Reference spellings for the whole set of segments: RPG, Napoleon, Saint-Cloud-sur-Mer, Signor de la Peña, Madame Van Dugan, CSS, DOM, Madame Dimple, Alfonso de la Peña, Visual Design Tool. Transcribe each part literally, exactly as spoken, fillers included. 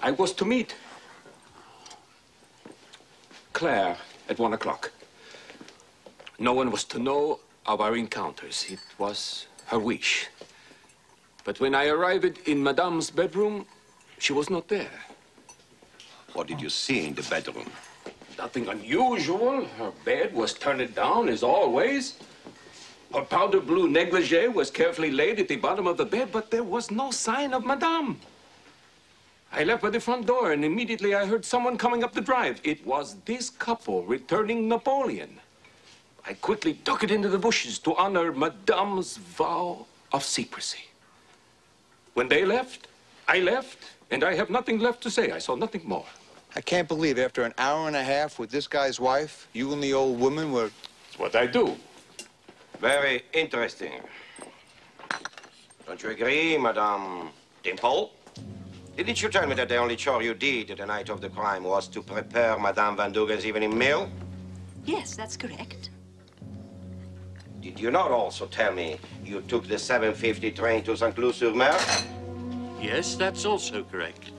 I was to meet Claire at one o'clock. No one was to know of our encounters. It was her wish. But when I arrived in Madame's bedroom, she was not there. What did you see in the bedroom? Nothing unusual. Her bed was turned down, as always. Her powder blue negligee was carefully laid at the bottom of the bed, but there was no sign of Madame. I left by the front door, and immediately I heard someone coming up the drive. It was this couple returning Napoleon. I quickly took it into the bushes to honor Madame's vow of secrecy. When they left, I left, and I have nothing left to say. I saw nothing more. I can't believe after an hour and a half with this guy's wife, you and the old woman were... It's what I do. Very interesting. Don't you agree, Madame Dimple? Didn't you tell me that the only chore you did the night of the crime was to prepare Madame Van Dugan's evening meal? Yes, that's correct. Did you not also tell me you took the seven fifty train to Saint-Cloud-sur-Mer? Yes, that's also correct.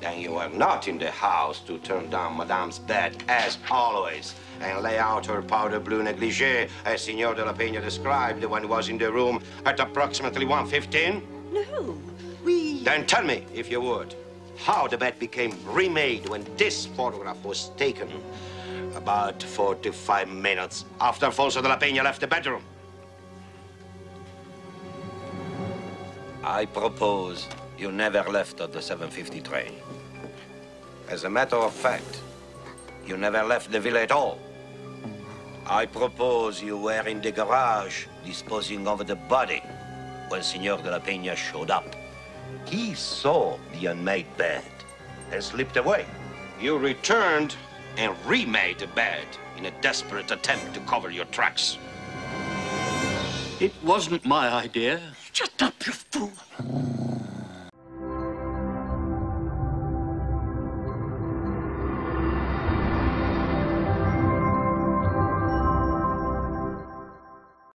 Then you were not in the house to turn down Madame's bed, as always, and lay out her powder blue negligee, as Signor de la Peña described when he was in the room at approximately one fifteen? No, we... Then tell me, if you would, how the bed became remade when this photograph was taken about forty-five minutes after Alfonso de la Peña left the bedroom. I propose you never left on the seven fifty train. As a matter of fact, you never left the villa at all. I propose you were in the garage disposing of the body when Signor de la Peña showed up. He saw the unmade bed and slipped away. You returned and remade the bed in a desperate attempt to cover your tracks. It wasn't my idea. Shut up, you fool!